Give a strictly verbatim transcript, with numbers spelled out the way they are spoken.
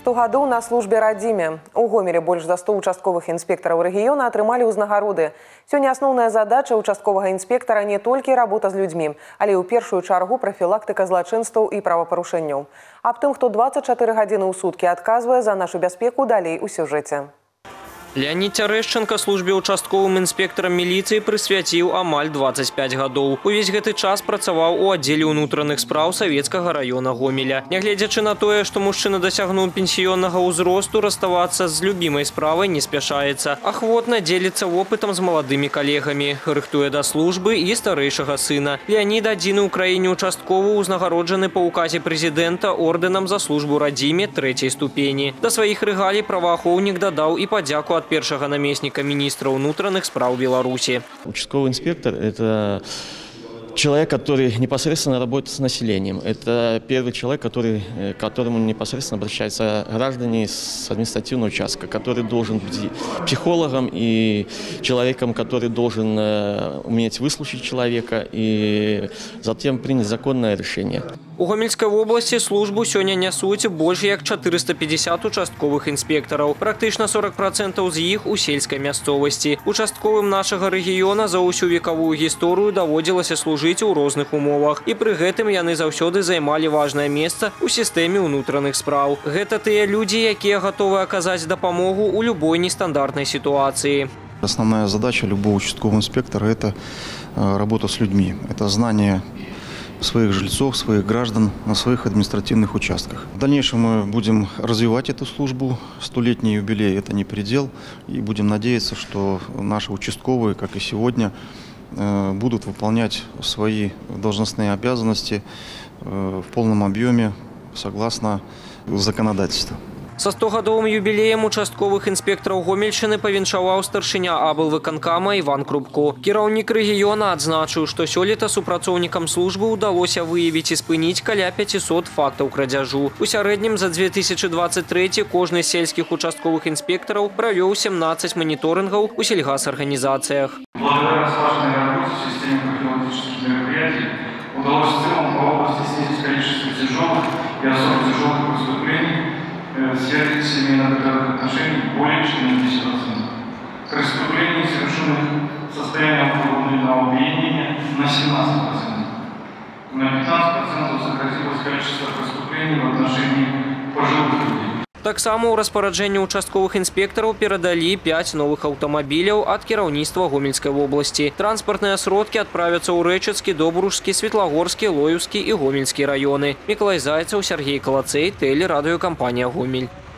Што гадоў на службе радзіме. У Гомелі больш за сто участковых інспектараў рэгіёна атрымалі ўзнагароды. Сёння асноўная задача участковага інспектара не толькі работа з людзьмі, але і ў першую чаргу прафілактыка злачынстваў і правапарушэнняў. Аб тым, хто дваццаць чатыры гадзіны ў суткі адказвае за нашу бяспеку, далей у сюжэце. Леонид Терещенко службе участковым інспектарам міліцыі прысвяціў амаль дваццаць пяць гадоў. Увесь гэты час працаваў у аддзеле ўнутраных спраў савецкага раёна Гомеля. Нягледзячы на тое, што мужчына дасягнуў пенсіённага ўзросту, раставацца з любімай справай не спяшаецца. Ахвотна дзеліцца вопытам з маладымі калегамі, рыхтуе да службы і старэйшага сына. Леонід адзіны ў краіне участковы ўзнагароджаны па указе прэзідэнта ордэнам за службу радзіме трэцяй ступені. Да сваіх рэгалій праваахоўнік дадаў і падзяку от первого наместника министра внутренних справ Беларуси. Участковый инспектор – это человек, который непосредственно работает с населением. Это первый человек, который, к которому непосредственно обращаются граждане с административного участка, который должен быть психологом и человеком, который должен уметь выслушать человека и затем принять законное решение. У Гомельской области службу сегодня несут больше, як чатыреста пятьдесят участковых инспекторов. Практично сорок процентов из них у сельской местности. Участковым нашего региона за всю вековую историю доводилось служить у разных умовах. И при этом яны завсёды займали важное место у системе внутренних справ. Это те люди, которые готовы оказать допомогу у любой нестандартной ситуации. Основная задача любого участкового инспектора – это работа с людьми, это знание своих жильцов, своих граждан на своих административных участках. В дальнейшем мы будем развивать эту службу. Столетний юбилей – это не предел. И будем надеяться, что наши участковые, как и сегодня, будут выполнять свои должностные обязанности в полном объеме согласно законодательству. Со стогадовым юбилеем участковых инспекторов Гомельщины повенчаваў старшыня облвыканкама Иван Крупко. Кіраўнік региона отзначил, что сёлета супрацовникам службы удалось выявить и спынить каля пятисот фактов крадяжу. У сярэднім за две тысячи двадцать третий каждый сельских участковых инспекторов провел семнадцать мониторингов у сельгасорганизациях. Благодаря слаженной работе в системе профилактических мероприятий удалось в целом по области снизить количество тяжелых и особо тяжелых преступлений в сфере семейно-бытовых отношений более чем на десять процентов. Преступлений, совершенных состоянием вплоть до убийства, на семнадцать процентов. На пятнадцать процентов сократилось количество преступлений в отношении пожилых людей. Таксама ў распараджэнне участковых інспектараў перадалі пять новых аўтамабіляў ад кіраўніцтва Гомельскай области. Транспартныя сродкі адправяцца ў Рэчыцкі, Добружскі, Светлагорскі, Лоўскі і Гомельскі раёны. Миколай Зайцев, Сергей Калацей, телерадиокомпания «Гомель».